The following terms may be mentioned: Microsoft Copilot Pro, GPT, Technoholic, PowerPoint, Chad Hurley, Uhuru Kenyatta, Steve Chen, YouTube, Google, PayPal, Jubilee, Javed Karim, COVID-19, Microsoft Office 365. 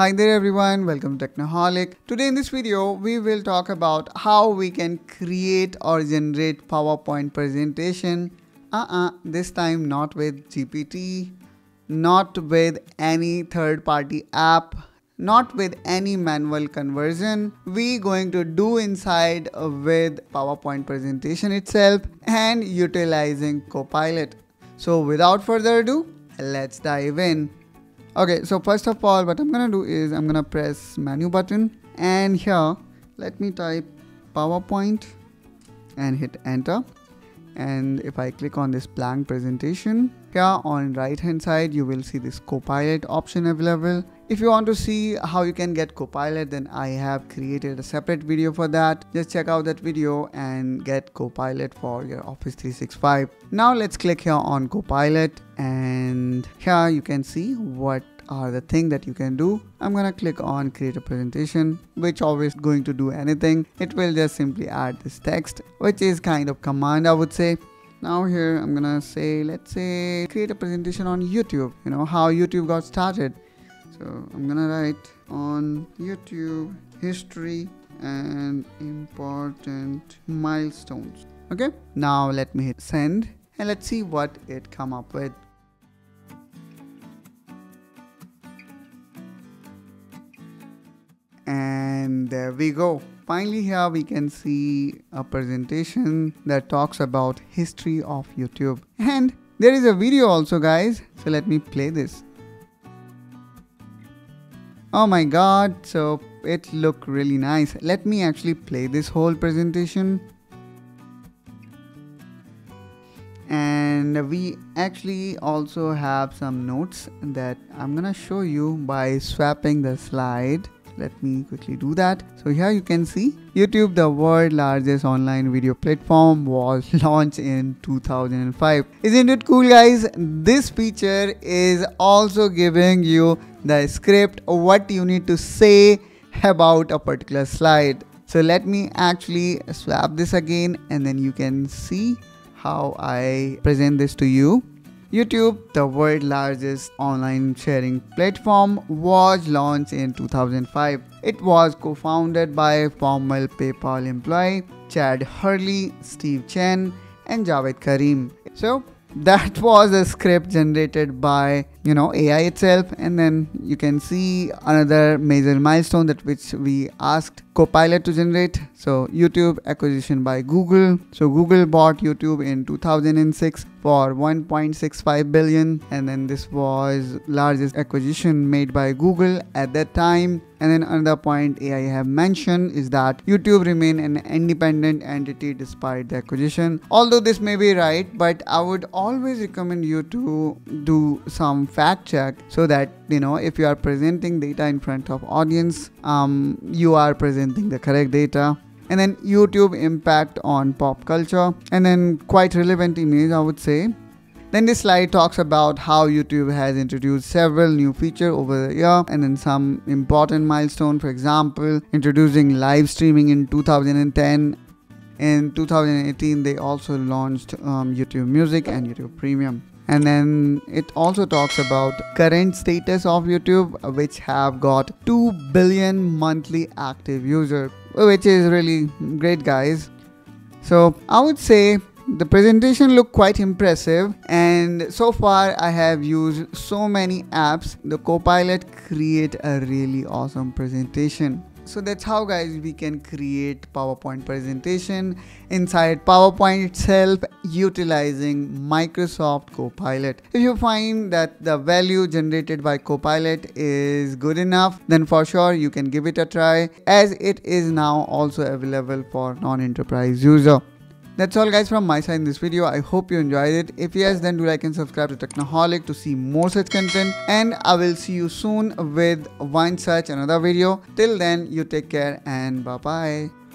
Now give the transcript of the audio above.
Hi there everyone, welcome to Technoholic. Today in this video, we will talk about how we can create or generate PowerPoint presentation. This time not with GPT, not with any third-party app, not with any manual conversion. We going to do inside with PowerPoint presentation itself and utilizing Copilot. So without further ado, let's dive in. Okay, so first of all, what I'm gonna do is I'm gonna press menu button, and here let me type PowerPoint and hit enter. And if I click on this blank presentation, here on right hand side you will see this Copilot option available. If you want to see how you can get Copilot, then I have created a separate video for that. Just check out that video and get Copilot for your Office 365. Now let's click here on Copilot, and here you can see what are the things that you can do. I'm gonna click on create a presentation, which always going to do anything. It will just simply add this text, which is kind of command, I would say. Now here I'm gonna say, let's say create a presentation on YouTube. You know how YouTube got started. So I'm gonna write on YouTube history and important milestones. Okay, now let me hit send and let's see what it come up with. And there we go. Finally, here we can see a presentation that talks about history of YouTube. And there is a video also, guys. So let me play this. Oh my god, so it looked really nice. Let me actually play this whole presentation. And we actually also have some notes that I'm gonna show you by swapping the slide. Let me quickly do that. So here you can see YouTube, the world's largest online video platform, was launched in 2005. Isn't it cool, guys? This feature is also giving you the script, what you need to say about a particular slide. So let me actually swap this again, and then you can see how I present this to you. YouTube, the world's largest online sharing platform, was launched in 2005. It was co-founded by former PayPal employee Chad Hurley, Steve Chen, and Javed Karim. So that was a script generated by, you know, AI itself. And then you can see another major milestone that which we asked Copilot to generate. So YouTube acquisition by Google. So Google bought YouTube in 2006 for 1.65 billion. And then this was largest acquisition made by Google at that time. And then another point I have mentioned is that YouTube remain an independent entity despite the acquisition. Although this may be right, but I would always recommend you to do some fact check so that, you know, if you are presenting data in front of audience, you are presenting the correct data. And then YouTube impact on pop culture, and then quite relevant image, I would say. Then this slide talks about how YouTube has introduced several new features over the year, and then some important milestone, for example, introducing live streaming in 2010. In 2018, they also launched YouTube Music and YouTube Premium. And then it also talks about current status of YouTube, which have got 2 billion monthly active users, which is really great, guys. So I would say the presentation looked quite impressive, and so far I have used so many apps. The Copilot create a really awesome presentation. So that's how, guys, we can create PowerPoint presentation inside PowerPoint itself utilizing Microsoft Copilot. If you find that the value generated by Copilot is good enough, then for sure you can give it a try, as it is now also available for non-enterprise user. That's all, guys, from my side in this video. I hope you enjoyed it. If yes, then do like and subscribe to Technoholic to see more such content. And I will see you soon with one such another video. Till then, you take care and bye-bye.